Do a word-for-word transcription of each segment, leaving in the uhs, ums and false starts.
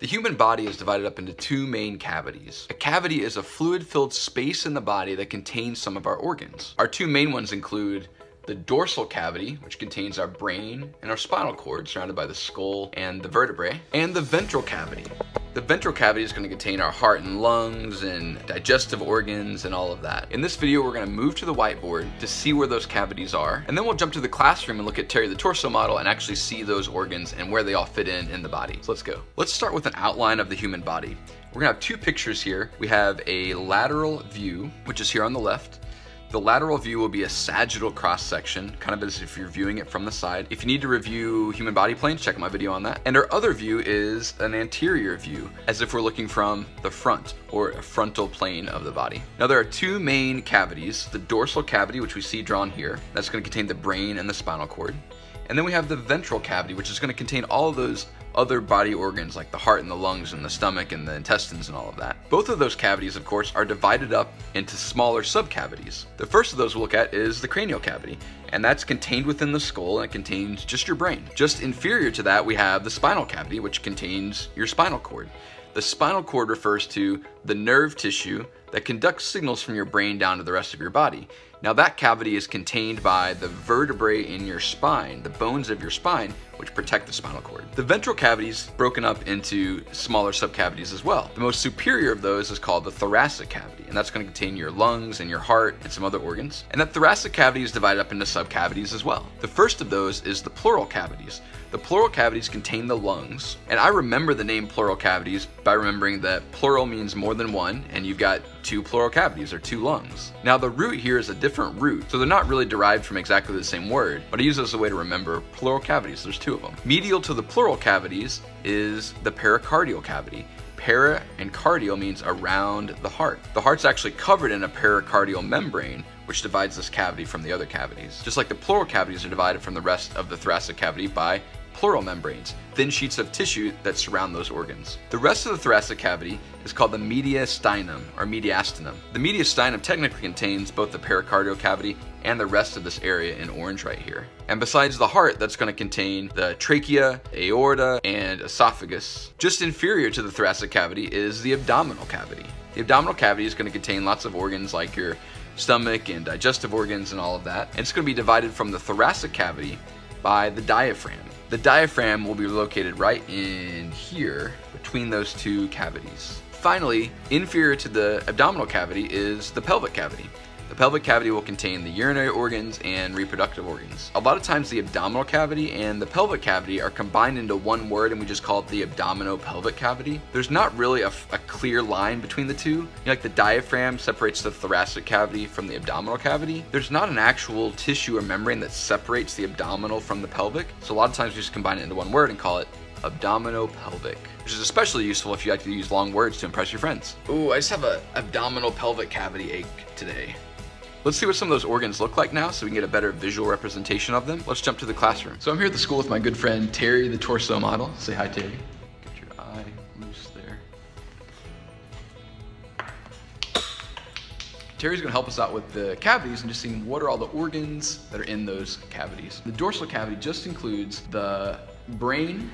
The human body is divided up into two main cavities. A cavity is a fluid-filled space in the body that contains some of our organs. Our two main ones include the dorsal cavity, which contains our brain and our spinal cord, surrounded by the skull and the vertebrae, and the ventral cavity. The ventral cavity is going to contain our heart and lungs and digestive organs and all of that. In this video, we're going to move to the whiteboard to see where those cavities are, and then we'll jump to the classroom and look at Terry the Torso Model and actually see those organs and where they all fit in in the body. So let's go. Let's start with an outline of the human body. We're going to have two pictures here. We have a lateral view, which is here on the left. The lateral view will be a sagittal cross-section, kind of as if you're viewing it from the side. If you need to review human body planes, check out my video on that. And our other view is an anterior view, as if we're looking from the front or a frontal plane of the body. Now there are two main cavities, the dorsal cavity, which we see drawn here, that's going to contain the brain and the spinal cord. And then we have the ventral cavity, which is going to contain all of those other body organs like the heart and the lungs and the stomach and the intestines and all of that. Both of those cavities, of course, are divided up into smaller subcavities. The first of those we'll look at is the cranial cavity, and that's contained within the skull, and it contains just your brain. Just inferior to that, we have the spinal cavity, which contains your spinal cord. The spinal cord refers to the nerve tissue that conducts signals from your brain down to the rest of your body. Now that cavity is contained by the vertebrae in your spine, the bones of your spine, which protect the spinal cord. The ventral cavity is broken up into smaller subcavities as well. The most superior of those is called the thoracic cavity, and that's going to contain your lungs and your heart and some other organs. And that thoracic cavity is divided up into subcavities as well. The first of those is the pleural cavities. The pleural cavities contain the lungs, and I remember the name pleural cavities by remembering that pleural means more than one, and you've got two pleural cavities or two lungs. Now the root here is a different root, so they're not really derived from exactly the same word, but I use this as a way to remember pleural cavities. There's two of them. Medial to the pleural cavities is the pericardial cavity. Para and cardial means around the heart. The heart's actually covered in a pericardial membrane, which divides this cavity from the other cavities. Just like the pleural cavities are divided from the rest of the thoracic cavity by pleural membranes, thin sheets of tissue that surround those organs. The rest of the thoracic cavity is called the mediastinum or mediastinum. The mediastinum technically contains both the pericardial cavity and the rest of this area in orange right here. And besides the heart, that's going to contain the trachea, aorta, and esophagus. Just inferior to the thoracic cavity is the abdominal cavity. The abdominal cavity is going to contain lots of organs like your stomach and digestive organs and all of that. And it's going to be divided from the thoracic cavity by the diaphragm. The diaphragm will be located right in here between those two cavities. Finally, inferior to the abdominal cavity is the pelvic cavity. The pelvic cavity will contain the urinary organs and reproductive organs. A lot of times the abdominal cavity and the pelvic cavity are combined into one word, and we just call it the abdominopelvic cavity. There's not really a, a clear line between the two. You know, like the diaphragm separates the thoracic cavity from the abdominal cavity. There's not an actual tissue or membrane that separates the abdominal from the pelvic. So a lot of times we just combine it into one word and call it abdominopelvic, which is especially useful if you like to use long words to impress your friends. Ooh, I just have an abdominopelvic cavity ache today. Let's see what some of those organs look like now so we can get a better visual representation of them. Let's jump to the classroom. So I'm here at the school with my good friend, Terry the Torso Model. Say hi, Terry. Get your eye loose there. Terry's gonna help us out with the cavities and just seeing what are all the organs that are in those cavities. The dorsal cavity just includes the brain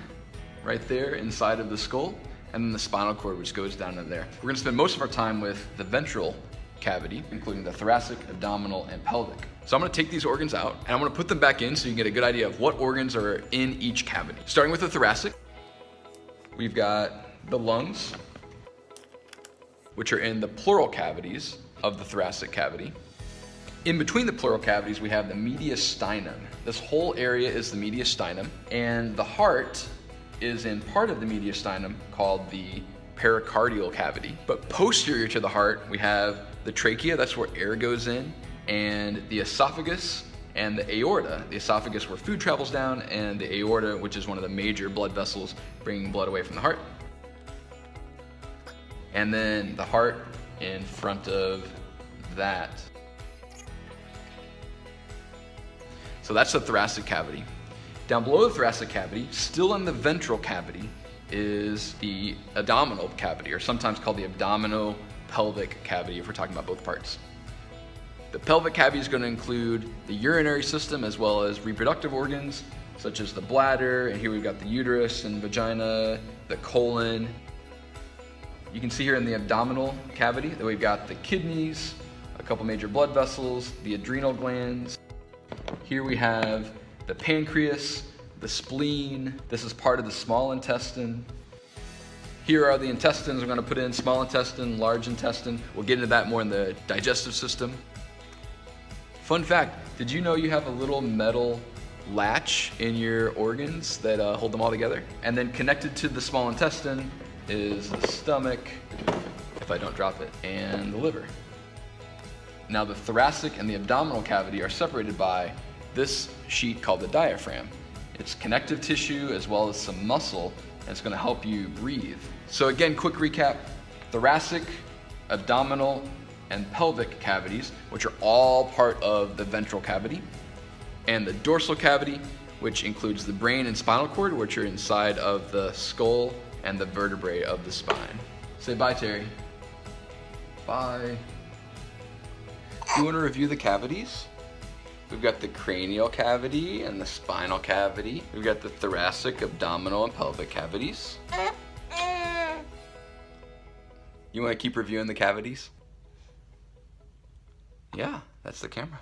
right there inside of the skull, and then the spinal cord, which goes down in there. We're gonna spend most of our time with the ventral cavity, including the thoracic, abdominal, and pelvic. So I'm gonna take these organs out and I'm gonna put them back in so you can get a good idea of what organs are in each cavity. Starting with the thoracic, we've got the lungs, which are in the pleural cavities of the thoracic cavity. In between the pleural cavities, we have the mediastinum. This whole area is the mediastinum, and the heart is in part of the mediastinum called the pericardial cavity. But posterior to the heart, we have the trachea, that's where air goes in, and the esophagus and the aorta. The esophagus where food travels down, and the aorta, which is one of the major blood vessels bringing blood away from the heart. And then the heart in front of that. So that's the thoracic cavity. Down below the thoracic cavity, still in the ventral cavity, is the abdominal cavity, or sometimes called the abdominopelvic cavity if we're talking about both parts. The pelvic cavity is going to include the urinary system as well as reproductive organs such as the bladder, and here we've got the uterus and vagina the colon. You can see here in the abdominal cavity that we've got the kidneys, a couple major blood vessels, the adrenal glands. Here we have the pancreas, the spleen. This is part of the small intestine. Here are the intestines. We're going to put in small intestine, large intestine. We'll get into that more in the digestive system. Fun fact, did you know you have a little metal latch in your organs that uh, hold them all together? And then connected to the small intestine is the stomach, if I don't drop it, and the liver. Now the thoracic and the abdominal cavity are separated by this sheet called the diaphragm. It's connective tissue as well as some muscle, and it's going to help you breathe. So again, quick recap, thoracic, abdominal, and pelvic cavities, which are all part of the ventral cavity, and the dorsal cavity, which includes the brain and spinal cord, which are inside of the skull and the vertebrae of the spine. Say bye, Terry. Bye. You want to review the cavities? We've got the cranial cavity and the spinal cavity. We've got the thoracic, abdominal, and pelvic cavities. You want to keep reviewing the cavities? Yeah, that's the camera.